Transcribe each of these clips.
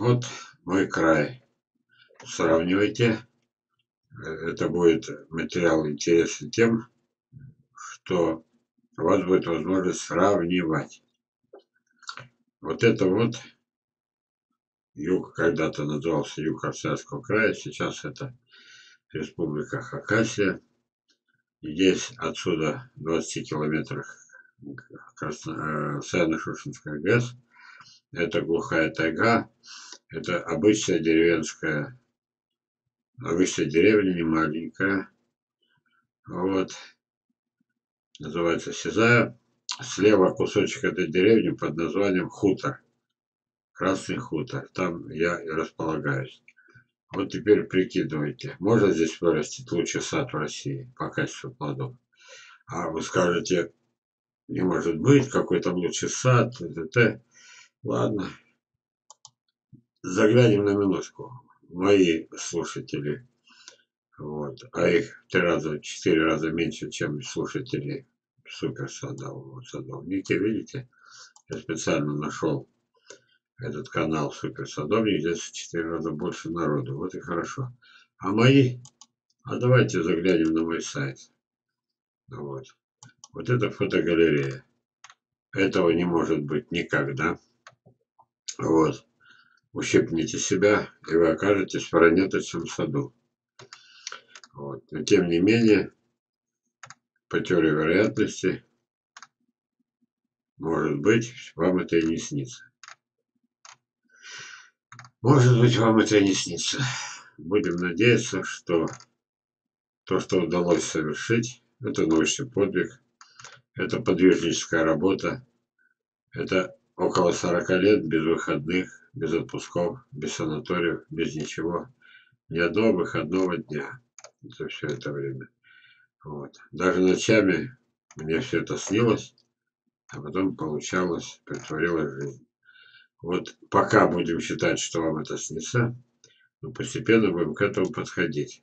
Вот мой край. Сравнивайте. Это будет материал интересен тем, что у вас будет возможность сравнивать. Вот это вот юг, когда-то назывался юг Хасанского края, сейчас это республика Хакасия. Здесь отсюда 20 километров Саяно-Шушенская ГЭС. Это глухая тайга, это обычная деревенская, обычная деревня, не маленькая. Вот. Называется Сизая. Слева кусочек этой деревни под названием Хутор. Красный Хутор. Там я и располагаюсь. Вот теперь прикидывайте. Можно здесь вырастить лучший сад в России по качеству плодов? А вы скажете, не может быть, какой там лучший сад. Т.д. Ладно. Заглянем на минутку. Мои слушатели. Вот. А их 3–4 раза меньше, чем слушатели Суперсадового садовника. Видите, я специально нашел этот канал Суперсадовник. Здесь в 4 раза больше народу. Вот и хорошо. А мои? А давайте заглянем на мой сайт. Вот. Вот это фотогалерея. Этого не может быть никогда. Вот. Ущипните себя, и вы окажетесь в ранеточном саду. Вот. Но тем не менее, по теории вероятности, может быть, вам это и не снится. Может быть, вам это и не снится. Будем надеяться, что то, что удалось совершить, это научный подвиг, это подвижническая работа, это около 40 лет без выходных, без отпусков, без санаториев, без ничего. Ни одного выходного дня за все это время. Вот. Даже ночами мне все это снилось, а потом получалось, притворилась жизнь. Вот пока будем считать, что вам это снится, но постепенно будем к этому подходить.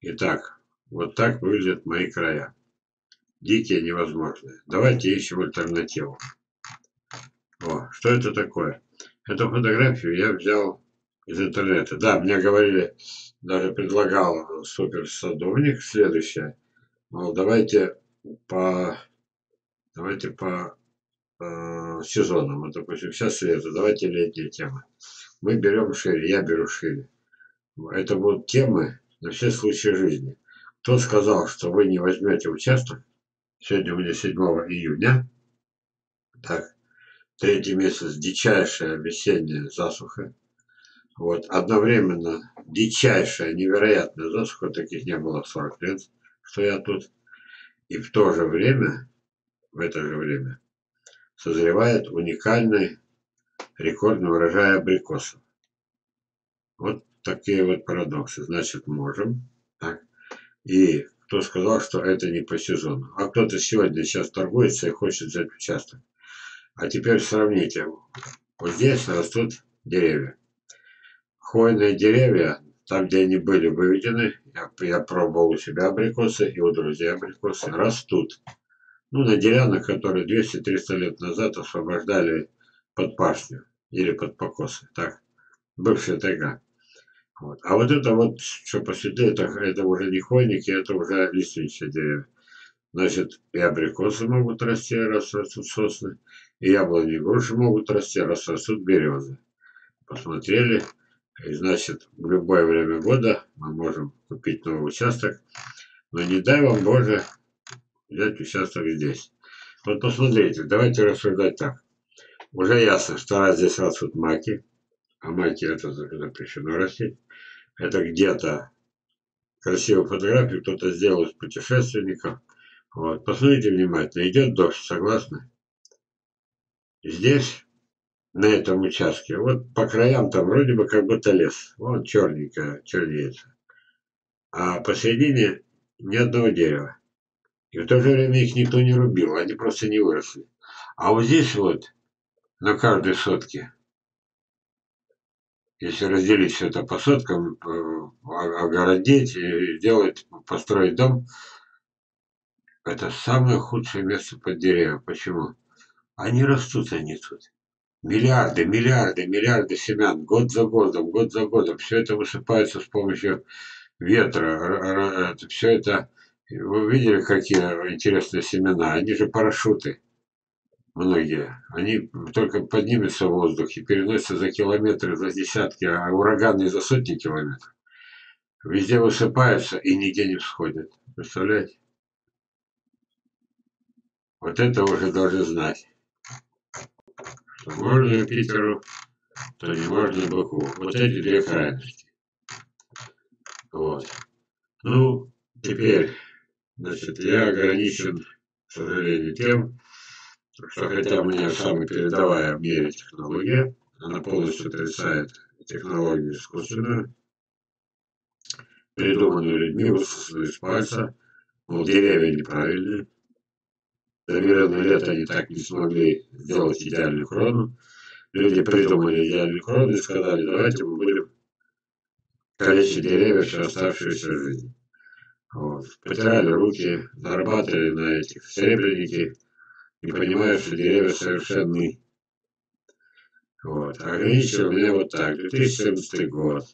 Итак, вот так выглядят мои края. Дикие невозможные. Давайте ищем альтернативу. О, что это такое? Эту фотографию я взял из интернета. Да, мне говорили, даже предлагал Суперсадовник следующее. Мол, давайте по сезонам. Вот, допустим, сейчас лето, давайте летние темы. Мы берем шире, я беру шире. Это будут темы на все случаи жизни. Кто сказал, что вы не возьмете участок? Сегодня у меня 7 июня. Так. 3-й месяц дичайшая весенняя засуха. Вот. Одновременно дичайшая, невероятная засуха. Таких не было 40 лет, что я тут. И в то же время, в это же время, созревает уникальный рекордный урожай абрикосов. Вот такие вот парадоксы. Значит, можем. Так. И кто сказал, что это не по сезону? А кто-то сегодня сейчас торгуется и хочет взять участок. А теперь сравните. Вот здесь растут деревья. Хвойные деревья, там, где они были выведены, я пробовал у себя абрикосы и у друзей абрикосы, растут. Ну, на делянах, которые 200–300 лет назад освобождали под пашню или под покосы. Так, бывшая тайга. Вот. А вот это вот, что посветлее, это уже не хвойники, это уже лиственничные деревья. Значит, и абрикосы могут расти, раз растут сосны, и яблони и груши могут расти, раз растут березы. Посмотрели, и значит, в любое время года мы можем купить новый участок, но не дай вам Боже взять участок здесь. Вот посмотрите, давайте рассуждать так. Уже ясно, что раз здесь растут маки, а маки это запрещено растить, это где-то красивую фотографию кто-то сделал из путешественников. Вот, посмотрите внимательно, идет дождь, согласны? Здесь, на этом участке, вот по краям там вроде бы как будто лес. Вот черненькая, чернеется. А посередине ни одного дерева. И в то же время их никто не рубил, они просто не выросли. А вот здесь вот, на каждой сотке, если разделить все это по соткам, огородить, сделать, построить дом, это самое худшее место под деревья. Почему? Они растут, они тут. Миллиарды, миллиарды, миллиарды семян год за годом, все это высыпается с помощью ветра, все это, вы видели, какие интересные семена, они же парашюты, многие, они только поднимутся в воздух и переносятся за километры, за десятки, а ураганы за сотни километров, везде высыпаются и нигде не всходят, представляете? Вот это уже должны знать. Что можно Юпитеру, то не можно Быку. Вот эти две крайности. Вот. Ну, теперь, значит, я ограничен, к сожалению, тем, что хотя мне самая передовая в мире технология, она полностью отрицает технологию искусственную, придуманную людьми, высосанную из пальца, мол, деревья неправильные. За миллионы лет они так не смогли сделать идеальную крону. Люди придумали идеальную крону и сказали, давайте мы будем калечить деревья всю оставшуюся жизнь. Вот. Потеряли руки, зарабатывали на этих серебряники, не понимая, что деревья совершенны. Вот. Ограничил меня вот так. 2017 год.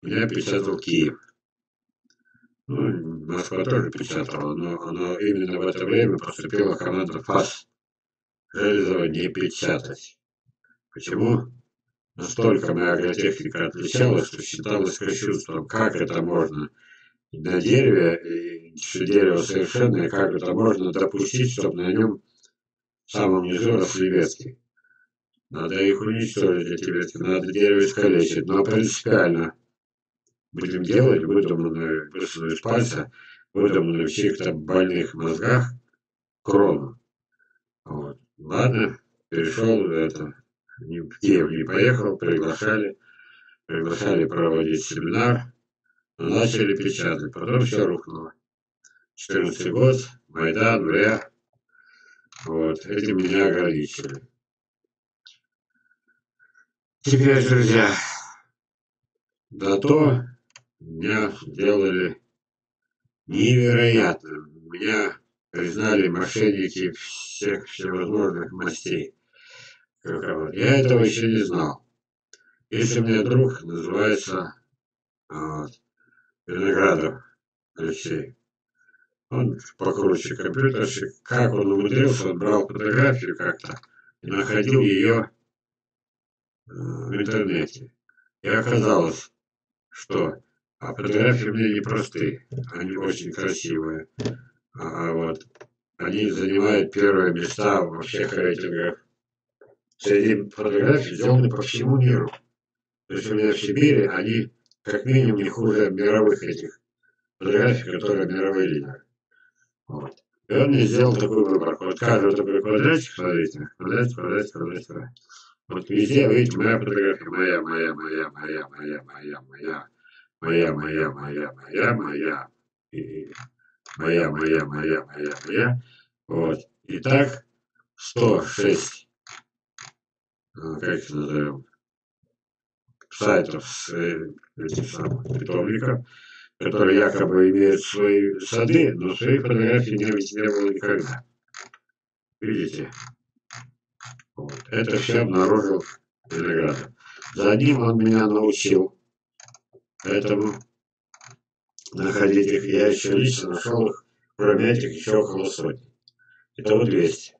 Меня печатал Киев. Ну, Москва тоже печатала, но именно в это время поступила команда ФАС. Железова не печатать. Почему? Настолько моя агротехника отличалась, что считалось кощунством, как это можно на дереве, что дерево совершенное, как это можно допустить, чтобы на нем в самом низу росли ветки. Надо их уничтожить, эти ветки, надо дерево искалечить, но принципиально. Будем делать выдуманную, высунув из пальца, выдуманную в чьих-то больных мозгах крону. Вот. Ладно, перешел это, в Киев не поехал, приглашали проводить семинар, начали печатать, потом все рухнуло. 14 год, Майдан, Вря, вот, этим меня ограничили. Теперь, друзья, зато меня сделали невероятным. Меня признали мошенники всех всевозможных мастей. Я этого еще не знал. Если у меня друг называется Виноградов Алексей. Он покруче компьютерщик. Как он умудрился, он брал фотографию как-то и находил ее в интернете. И оказалось, что фотографии у меня не простые, они очень красивые. Вот, они занимают первые места во всех рейтингах. Среди фотографий сделаны по всему миру. То есть у меня в Сибири они как минимум не хуже мировых этих фотографий, которые мировые лидеры. Вот. И он мне сделал такой выбор. Вот каждый такой квадратик, смотрите, квадратик. Вот везде, видите, моя фотография, моя. Вот. Итак, 106, как их назовем, сайтов с этих самых питомников, которые якобы имеют свои сады, но свои фотографии не было никогда. Видите? Вот. Это все обнаружил Виноградов. За ним он меня научил этому находить их. Я еще лично нашел их, кроме этих еще около сотни. Итого 200.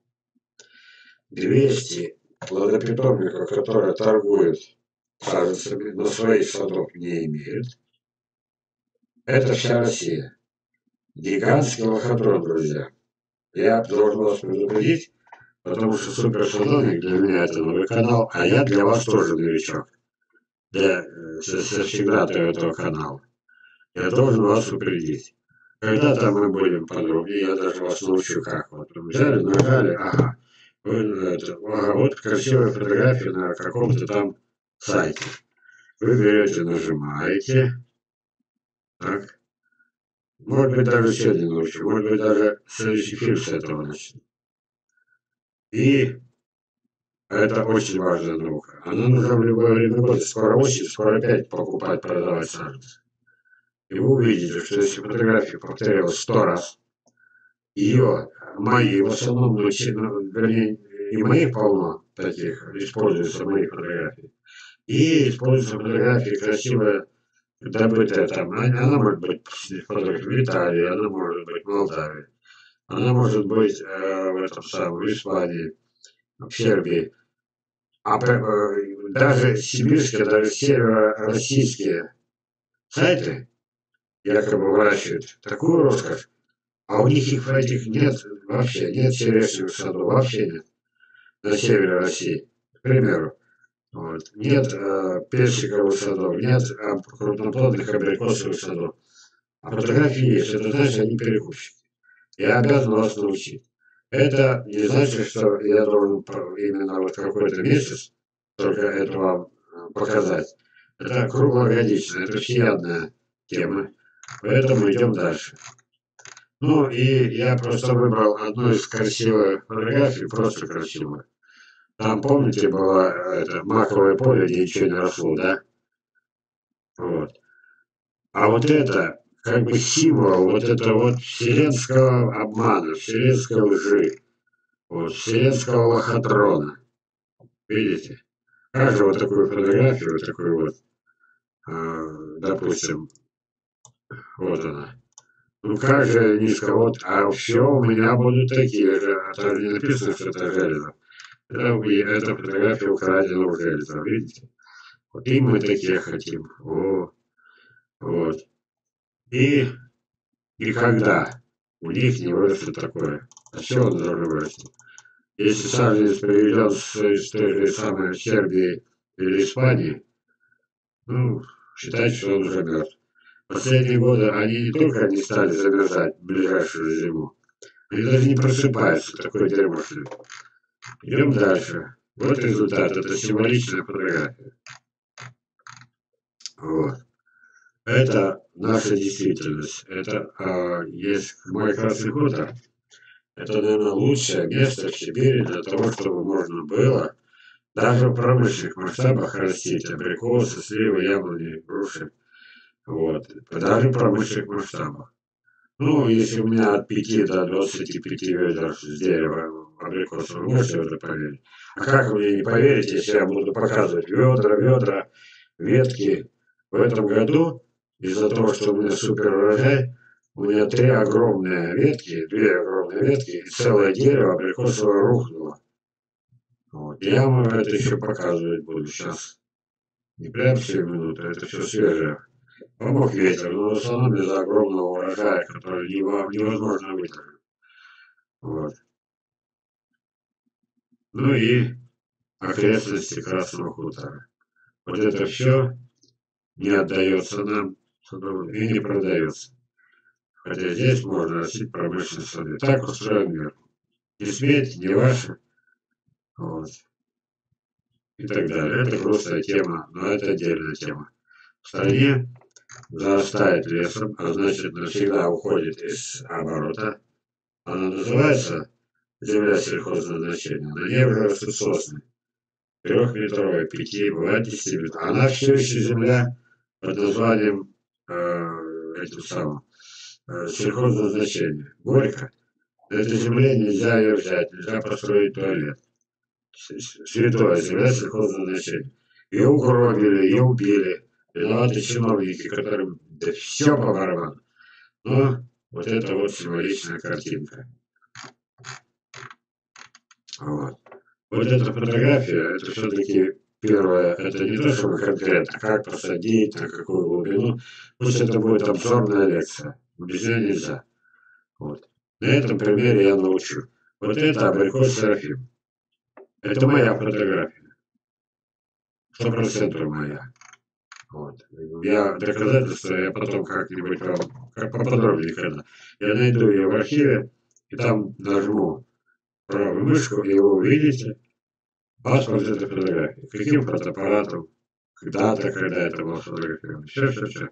200 плодопитомников, которые торгуют саженцами, но своих садов не имеют. Это вся Россия. Гигантский лохотрон, друзья. Я должен вас предупредить, потому что суперсадовник для меня это новый канал, а я для вас тоже новичок. Для совсегдата этого канала. Я должен вас упредить. Когда-то мы будем подробнее, я даже вас научу как. Вот взяли, нажали, ага. Вот красивая фотография на каком-то там сайте. Вы берете, нажимаете. Так. Может быть, даже сегодня научу. Может быть, даже следующий фильм с этого начну. И это очень важная наука. Она нужна в любое время года. Скоро осень, скоро опять покупать, продавать саженцы. И вы увидите, что если фотография повторялась 100 раз, ее, мои в основном, вернее, и моих полно таких, используются мои фотографии. И используются фотографии красиво добытая там. Она может быть фотография в Италии, она может быть в Молдавии, она может быть в этом самом, в Испании, в Сербии. А даже сибирские, даже северо-российские сайты якобы выращивают такую роскошь, а у них их этих нет вообще, нет черешневых садов, вообще нет. На севере России, к примеру. Вот. Нет персиковых садов, нет крупноплодных абрикосовых садов. А фотографии есть, это значит, они перекупщики. Я обязан вас научить. Это не значит, что я должен именно вот какой-то месяц только это вам показать. Это круглогодично, это всеядная тема. Поэтому идем дальше. Ну и я просто выбрал одну из красивых фотографий, просто красивую. Там, помните, было это, маковое поле, где ничего не росло, да? Вот. А вот это, как бы символ, вот это вот вселенского обмана, вселенской лжи, вот, вселенского лохотрона. Видите? Как же вот такую фотографию, вот такую вот, допустим, вот она. Ну как же низко, вот, а все у меня будут такие же, а там не написано, что это Железов. Это фотография украдена у Железова, видите? Вот и мы такие хотим. О, вот. И когда у них не вырастет такое, а чего он должен вырасти? Если саженец приведен с той же самой Сербии или Испании, ну, считайте, что он уже мертв. Последние годы они не только не стали замерзать в ближайшую зиму, они даже не просыпаются, такое дерьмо. Идем дальше. Вот результат, это символичная фотография. Вот. Это наша действительность. Это есть мой Красный Хутор. Это, наверное, лучшее место в Сибири для того, чтобы можно было даже в промышленных масштабах растить абрикосы, сливы, яблони, груши. Вот, даже в промышленных масштабах. Ну, если у меня от 5 до 25 ведер с дерева абрикосов, вы можете в это поверить? А как вы мне не поверите, если я буду показывать ведра, ветки? В этом году, из-за того, что у меня супер урожай, у меня 3 огромные ветки, 2 огромные ветки, и целое дерево абрикосовое рухнуло. Вот. Я вам это еще показывать буду сейчас. Не прям 7 минут, это все свежее. Помог ветер, но в основном из-за огромного урожая, который невозможно выдержать. Вот. Ну и окрестности Красного Хутора. Вот это все не отдается нам и не продается. Хотя здесь можно растить промышленные сады. Так устроен мир. Не сметь, не ваше. Вот. И так далее. Это грустная тема, но это отдельная тема. В стране зарастает лесом, а значит навсегда уходит из оборота. Она называется земля сельхозного значения. На ней уже растут сосны. 3-метровые, 5, бывает 10-метровые. Она все еще земля под названием этим самым сельхозного значения. Горько. На этой земле нельзя ее взять, нельзя построить туалет. Святая земля сельхозного значения. Ее угробили, ее убили. Виноваты чиновники, которым да все по барабану. Но вот это вот символичная картинка. Вот. Вот эта фотография, это все-таки первое, это не то, что мы конкретно, как посадить, на какую глубину, пусть это будет обзорная лекция, без нее нельзя. Вот. На этом примере я научу. Вот это абрикос Серафим. Это моя фотография. 100% моя. Вот. Я доказательство, я потом как-нибудь вам поподробнее когда. Я найду ее в архиве и там нажму правую мышку, и вы увидите паспорт этой фотографии. Каким фотоаппаратом, когда-то, когда это было сфотографировано. Все.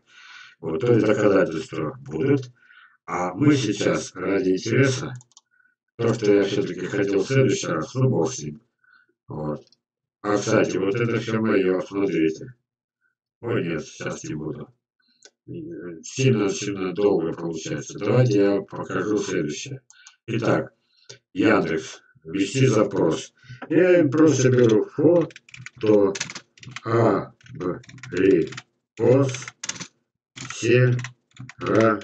Вот, то есть доказательства будут. А мы сейчас, ради интереса, то, что я все-таки хотел в следующий раз, ну, бог с ним. Вот. А, кстати, вот это все мое, смотрите. Ой, нет, сейчас не буду. Сильно-сильно долго получается. Давайте я покажу следующее. Итак, Яндекс, вести запрос. Я им просто беру фото Абрикос Серафим. Вы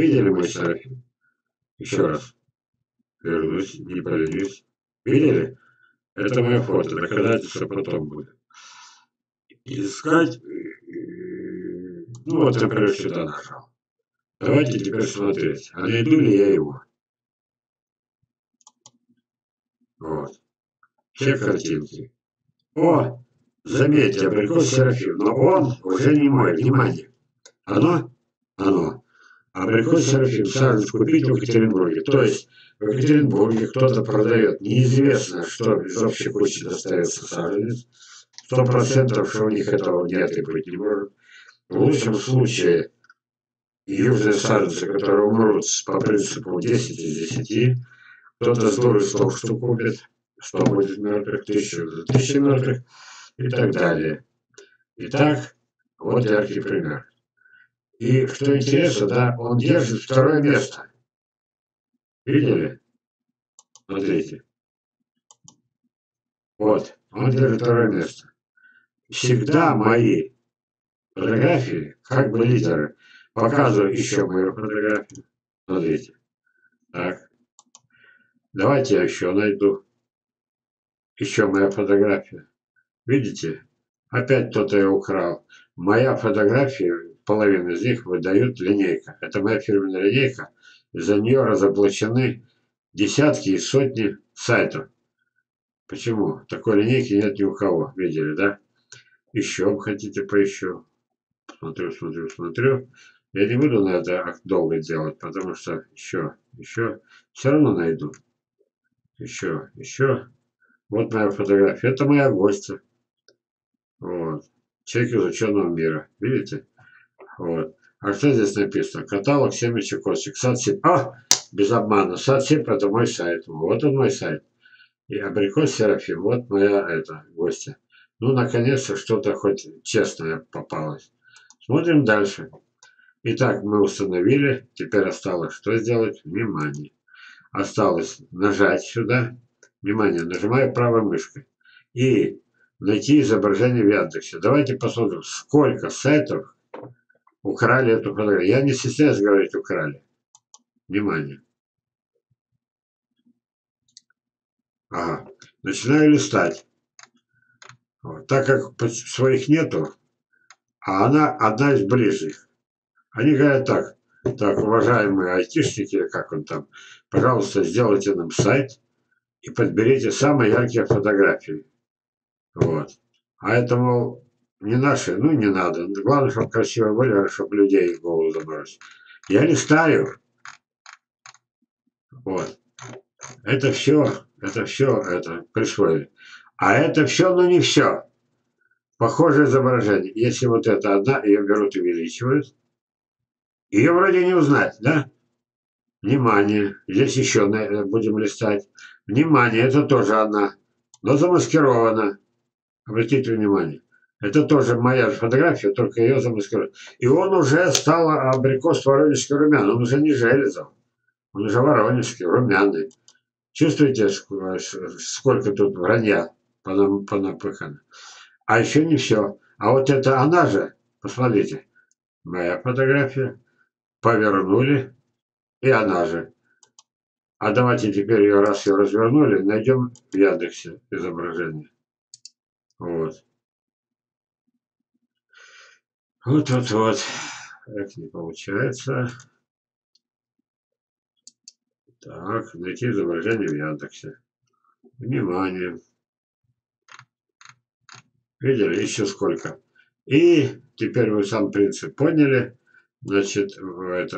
видели мой Серафим? Еще раз. Вернусь, не поленюсь. Видели? Это мое фото. Доказательство потом будет. Искать. Ну вот, например, сюда нажал. Давайте теперь смотреть, а найду ли я его. Вот. Все картинки. О! Заметьте, абрикос Серафим, но он уже не мой. Внимание. Оно? Оно. Абрикос Серафим саженец купить в Екатеринбурге. То есть в Екатеринбурге кто-то продает. Неизвестно, что из общей кучи достается саженец. 100%, что у них этого нет и быть не может. В лучшем случае южные саженцы, которые умрут по принципу 10 из 10, кто-то с дурой 100 штук купит, 100 будет мертвых, 1000 мертвых и так далее. Итак, вот яркий пример. И что интересно, да, он держит второе место. Видели? Смотрите. Вот, он держит второе место. Всегда мои фотографии, как бы лидеры, показываю еще мою фотографию. Смотрите. Так. Давайте я еще найду. Еще моя фотография. Видите? Опять кто-то ее украл. Моя фотография, половину из них выдают линейка. Это моя фирменная линейка. Из-за нее разоблачены десятки и сотни сайтов. Почему? Такой линейки нет ни у кого. Видели, да? Еще хотите поищу. Смотрю. Я не буду на это долго делать, потому что еще. Все равно найду. Еще. Вот моя фотография. Это моя гостья. Вот. Человек из ученого мира. Видите? Вот. А что здесь написано? Каталог семечек костик. Садсип. Без обмана. Садсип — это мой сайт. Вот он мой сайт. И абрикос Серафим. Вот моя гостья. Ну, наконец-то что-то хоть честное попалось. Смотрим дальше. Итак, мы установили. Теперь осталось что сделать? Внимание. Осталось нажать сюда. Внимание, нажимаю правой мышкой. И найти изображение в Яндексе. Давайте посмотрим, сколько сайтов украли эту фотографию. Я не стесняюсь говорить украли. Внимание. Ага. Начинаю листать. Вот. Так как своих нету, а она одна из ближних. Они говорят так: уважаемые айтишники, как он там, пожалуйста, сделайте нам сайт и подберите самые яркие фотографии. Вот. А это, мол, не наши, ну не надо. Главное, чтобы красиво были, чтобы людей в голову забросить. Я листаю. Вот. Это все присвоили. А это все, но не все. Похожее изображение. Если вот это одна, ее берут и увеличивают. Ее вроде не узнать, да? Внимание. Здесь еще будем листать. Внимание, это тоже одна. Но замаскирована. Обратите внимание. Это тоже моя фотография, только ее замаскировали. И он уже стал абрикос воронежский румяный. Он уже не Железов. Он уже воронежский, румяный. Чувствуете, сколько тут вранья понапыхано. А еще не все. А вот это она же, посмотрите, моя фотография, повернули, и она же. А давайте теперь ее, раз ее развернули, найдем в Яндексе изображение. Вот. Вот. Так не получается. Так, найти изображение в Яндексе. Внимание. Видели? Еще сколько. И теперь вы сам принцип поняли. Значит, врать,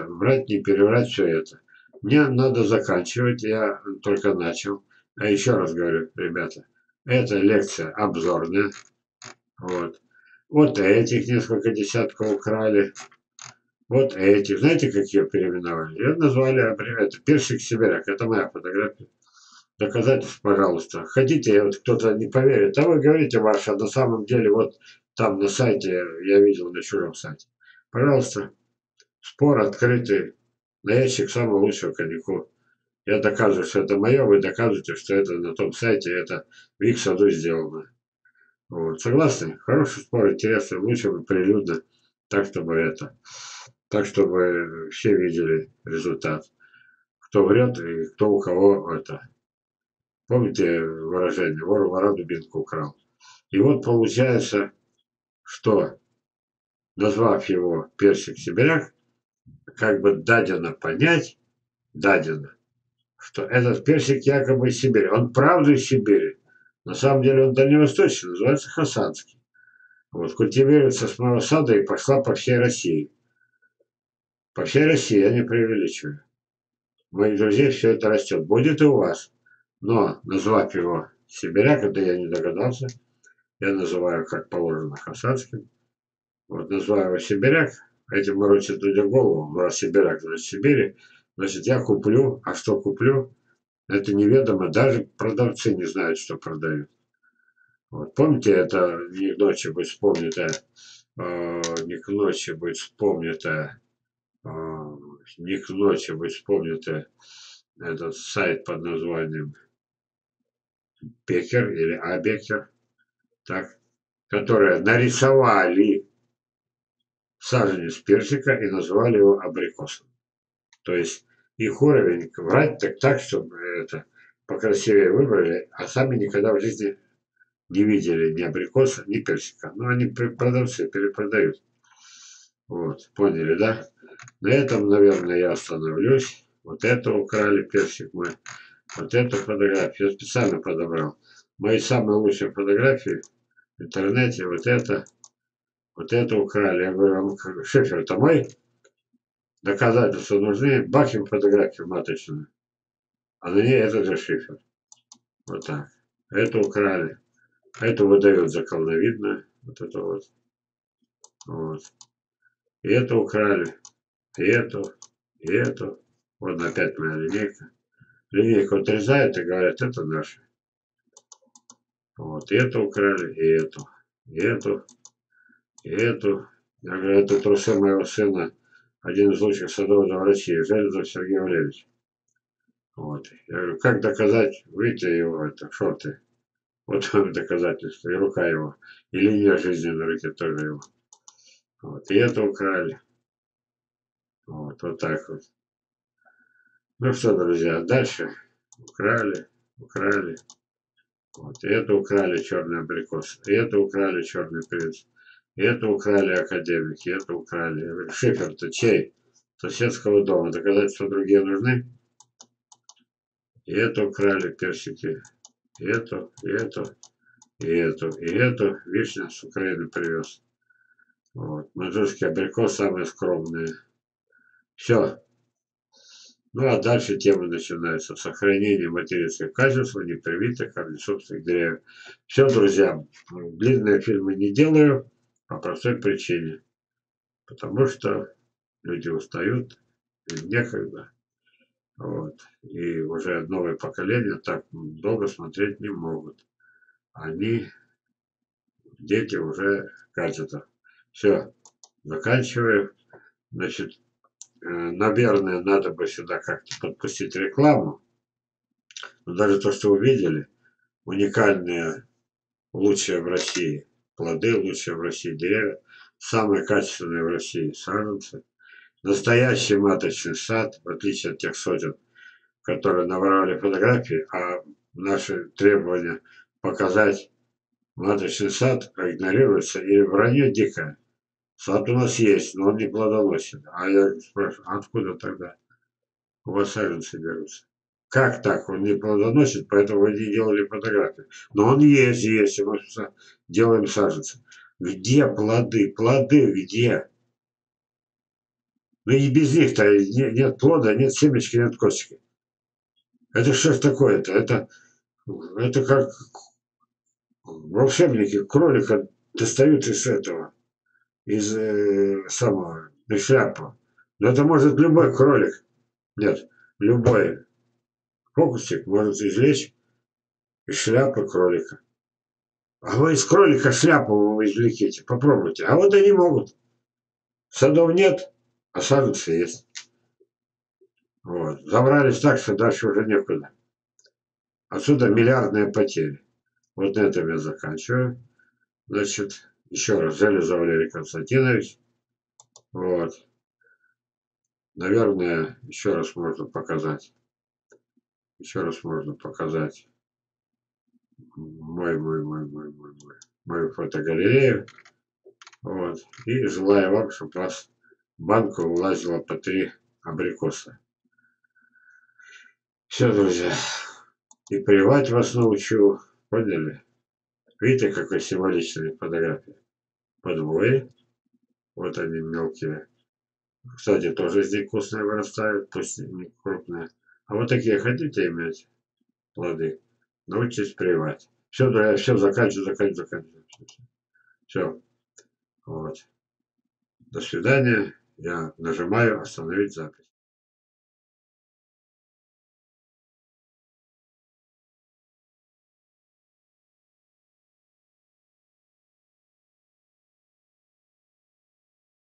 не переврать, все это. Мне надо заканчивать. Я только начал. А еще раз говорю, ребята, эта лекция обзорная. Вот. Вот этих несколько десятков украли. Вот этих. Знаете, как ее переименовали? Ее назвали, это Персик Сибиряк. Это моя фотография. Доказательств, пожалуйста. Хотите, вот кто-то не поверит, а вы говорите ваше, а на самом деле вот там на сайте, я видел на чужом сайте. Пожалуйста, спор открытый, на ящик самого лучшего коньяку. Я доказываю, что это мое, вы доказываете, что это на том сайте, это в их саду сделано. Вот. Согласны? Хороший спор, интересный, лучше бы прилюдно, так чтобы все видели результат. Кто врет и кто у кого это. Помните выражение? Вор у вора дубинку украл. И вот получается, что, назвав его Персик Сибиряк, как бы дадено понять, что этот персик якобы из Сибири. Он правда из Сибири. На самом деле он дальневосточный, называется Хасанский. Вот, культивируется с моего сада и пошла по всей России. По всей России, я не преувеличиваю. Мои друзья, все это растет. Будет и у вас. Но, назвав его Сибиряк, это я не догадался. Я называю, как положено, Хасанским. Вот, называю его Сибиряк. Этим морочат люди голову. Раз Сибиряк, значит Сибири. Значит, я куплю, а что куплю, это неведомо, даже продавцы не знают, что продают. Вот, помните, это не к ночи будет вспомнито, этот сайт под названием Бекер или Абекер, так, которые нарисовали саженец персика и назвали его абрикосом. То есть их уровень врать так, чтобы это покрасивее выбрали, а сами никогда в жизни не видели ни абрикоса, ни персика. Но они продавцы перепродают. Вот, поняли, да? На этом, наверное, я остановлюсь. Вот это украли персик мы. Вот эту фотографию я специально подобрал. Мои самые лучшие фотографии в интернете. Вот это украли. Я говорю, шифер-то мой. Доказательства нужны, бахим фотографию маточную, а на ней этот же шифер. Вот так. Это украли. Это выдают за колновидную. Вот это вот. Вот. И это украли. И эту. И эту. Вот опять моя линейка. Линейку отрезают и говорят, это наши. Вот. И это украли. И эту. И эту. И эту. Я говорю, это трусы моего сына. Один из лучших садоводов России, Железов Сергей Валерьевич. Вот. Я говорю, как доказать, выйти его, это, шорты. Вот доказательство, и рука его, и линия жизни на руке тоже его. Вот. И это украли. Вот, вот так вот. Ну что, друзья, дальше украли. Вот, и это украли черный абрикос, и это украли черный принц. И это украли академики, и это украли. Шифер-то чей? Соседского дома. Доказательства другие нужны? И это украли персики. И эту, и эту, и эту, и эту. Вишня с Украины привез. Вот. Мажурский абрикос самые скромные. Все. Ну а дальше тема начинается. Сохранение материнских качеств, непривитых корнесобственных деревьев. Все, друзья. Длинные фильмы не делаю. По простой причине. Потому что люди устают, им некогда. Вот. И уже новое поколение так долго смотреть не могут. Они, дети, уже гаджетов. Все, заканчиваю. Значит, наверное, надо бы сюда как-то подпустить рекламу. Но даже то, что увидели, уникальные, лучшие в России. Плоды лучшие в России, деревья, самые качественные в России саженцы. Настоящий маточный сад, в отличие от тех сотен, которые наворовали фотографии, а наши требования показать маточный сад игнорируются, или вранье дикое. Сад у нас есть, но он не плодоносен. А я спрашиваю, откуда тогда у вас саженцы берутся? Как так? Он не плодоносит, поэтому вы не делали фотографии. Но он есть, и мы делаем саженцы. Где плоды? Плоды где? Ну и без них-то нет плода, нет семечки, нет косточки. Это что ж такое-то? Это как волшебники кролика достают из этого, из шляпы. Но это может любой кролик. Нет, любой. Фокусик может извлечь из шляпы кролика. А вы из кролика шляпу извлеките, попробуйте. А вот они могут. Садов нет, а саженцы есть. Вот. Забрались так, что дальше уже некуда. Отсюда миллиардные потери. Вот на этом я заканчиваю. Значит, еще раз, Железов Валерий Константинович. Вот. Наверное, еще раз можно показать. Еще раз можно показать мою фотогалерею. Вот. И желаю вам, чтобы у вас в банку влазило по 3 абрикоса. Все, друзья. И привать вас научу. Поняли? Видите, какой символичная фотография? Подвое. Вот они мелкие. Кстати, тоже здесь вкусные вырастают, пусть не крупные. А вот такие хотите иметь плоды? Научитесь прививать. Все, друзья, все, заканчиваю. Все. Вот. До свидания. Я нажимаю остановить запись.